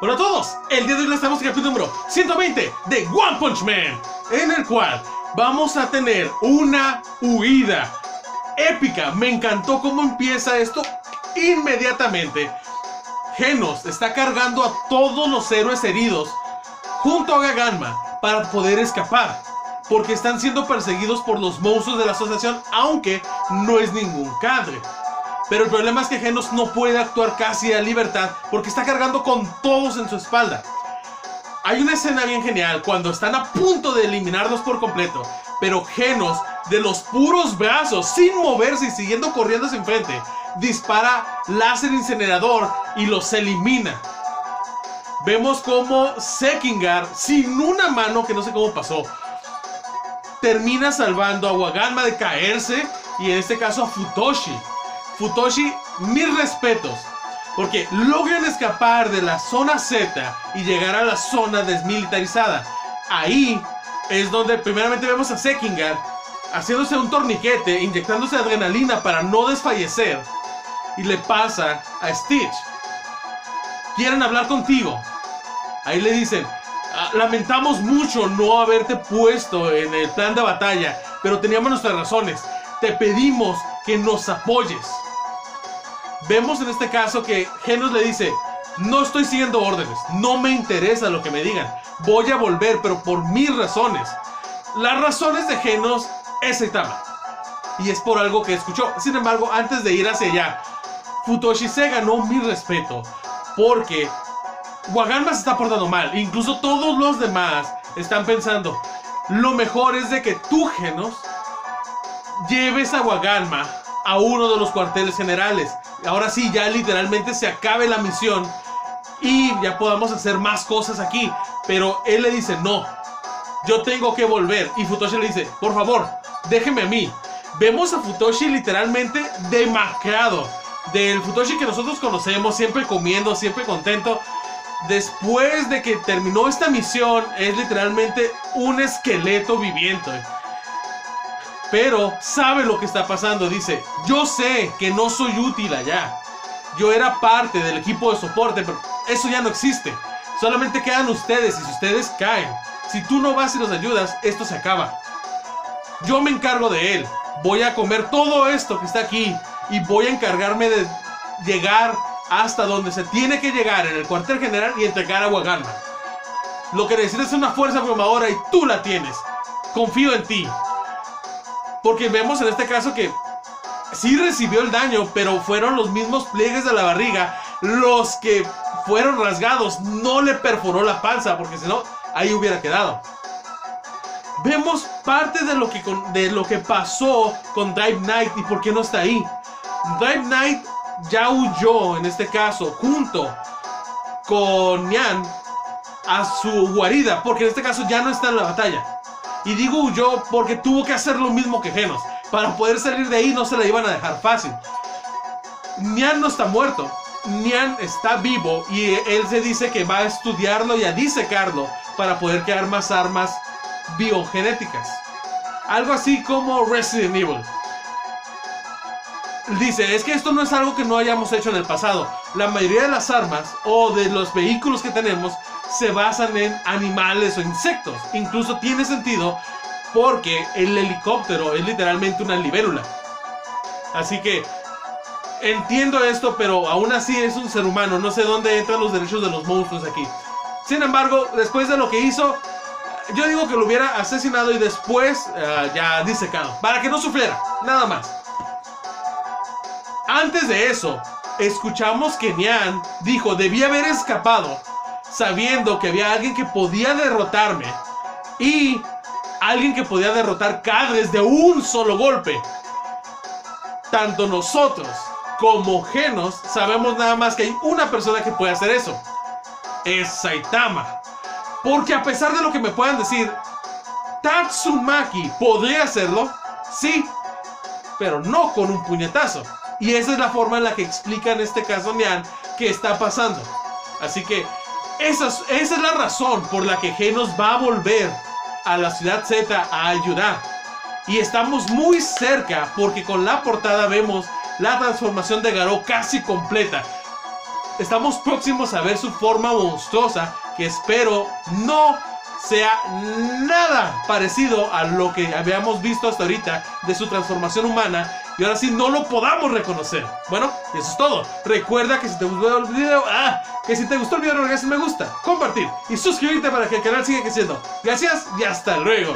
Hola a todos, el día de hoy estamos en el capítulo número 120 de One Punch Man, en el cual vamos a tener una huida épica. Me encantó cómo empieza esto inmediatamente. Genos está cargando a todos los héroes heridos junto a Gaganma para poder escapar, porque están siendo perseguidos por los monstruos de la asociación, aunque no es ningún cadre. Pero el problema es que Genos no puede actuar casi a libertad porque está cargando con todos en su espalda. Hay una escena bien genial cuando están a punto de eliminarlos por completo, pero Genos, de los puros brazos, sin moverse y siguiendo corriendo hacia enfrente, dispara láser incinerador y los elimina. Vemos como Sekingar, sin una mano, que no sé cómo pasó, termina salvando a Waganma de caerse, y en este caso a Futoshi. Futoshi, mis respetos, porque logran escapar de la zona Z y llegar a la zona desmilitarizada. Ahí es donde primeramente vemos a Sekingar haciéndose un torniquete, inyectándose adrenalina para no desfallecer, y le pasa a Stitch: quieren hablar contigo. Ahí le dicen: lamentamos mucho no haberte puesto en el plan de batalla, pero teníamos nuestras razones, te pedimos que nos apoyes. Vemos en este caso que Genos le dice: no estoy siguiendo órdenes, no me interesa lo que me digan, voy a volver, pero por mis razones. Las razones de Genos es Saitama, y es por algo que escuchó. Sin embargo, antes de ir hacia allá, Futoshi se ganó mi respeto, porque Waganma se está portando mal. Incluso todos los demás están pensando: lo mejor es de que tú, Genos, lleves a Waganma a uno de los cuarteles generales. Ahora sí, ya literalmente se acabe la misión y ya podamos hacer más cosas aquí. Pero él le dice: no, yo tengo que volver. Y Futoshi le dice: por favor, déjeme a mí. Vemos a Futoshi literalmente demacrado, del Futoshi que nosotros conocemos, siempre comiendo, siempre contento. Después de que terminó esta misión, es literalmente un esqueleto viviente. Pero sabe lo que está pasando. Dice: yo sé que no soy útil allá, yo era parte del equipo de soporte, pero eso ya no existe. Solamente quedan ustedes, y si ustedes caen, si tú no vas y los ayudas, esto se acaba. Yo me encargo de él, voy a comer todo esto que está aquí, y voy a encargarme de llegar hasta donde se tiene que llegar, en el cuartel general, y entregar a Waganma. Lo que necesitas es una fuerza abrumadora, y tú la tienes. Confío en ti. Porque vemos en este caso que sí recibió el daño, pero fueron los mismos pliegues de la barriga los que fueron rasgados. No le perforó la panza, porque si no, ahí hubiera quedado. Vemos parte de lo que pasó con Drive Knight y por qué no está ahí. Drive Knight ya huyó, en este caso, junto con Nyan, a su guarida, porque en este caso ya no está en la batalla. Y digo huyó porque tuvo que hacer lo mismo que Genos. Para poder salir de ahí no se la iban a dejar fácil. Nyan no está muerto, Nyan está vivo, y él se dice que va a estudiarlo y a disecarlo para poder crear más armas biogenéticas, algo así como Resident Evil. Dice: es que esto no es algo que no hayamos hecho en el pasado. La mayoría de las armas o de los vehículos que tenemos se basan en animales o insectos. Incluso tiene sentido, porque el helicóptero es literalmente una libélula. Así que entiendo esto, pero aún así es un ser humano. No sé dónde entran los derechos de los monstruos aquí. Sin embargo, después de lo que hizo, yo digo que lo hubiera asesinado y después ya disecado, para que no sufriera, nada más. Antes de eso, escuchamos que Nyan dijo: debí haber escapado sabiendo que había alguien que podía derrotarme, y alguien que podía derrotar cadres de un solo golpe. Tanto nosotros como Genos sabemos nada más que hay una persona que puede hacer eso: es Saitama. Porque a pesar de lo que me puedan decir, Tatsumaki podría hacerlo, sí, pero no con un puñetazo. Y esa es la forma en la que explica en este caso Nyan que está pasando. Así que esa es la razón por la que Genos va a volver a la ciudad Z a ayudar. Y estamos muy cerca, porque con la portada vemos la transformación de Garou casi completa. estamos próximos a ver su forma monstruosa, que espero no sea nada parecido a lo que habíamos visto hasta ahorita de su transformación humana, y ahora sí no lo podamos reconocer. Bueno, y eso es todo. Recuerda que si te gustó el video, no olvides me gusta, compartir y suscribirte para que el canal siga creciendo. Gracias y hasta luego.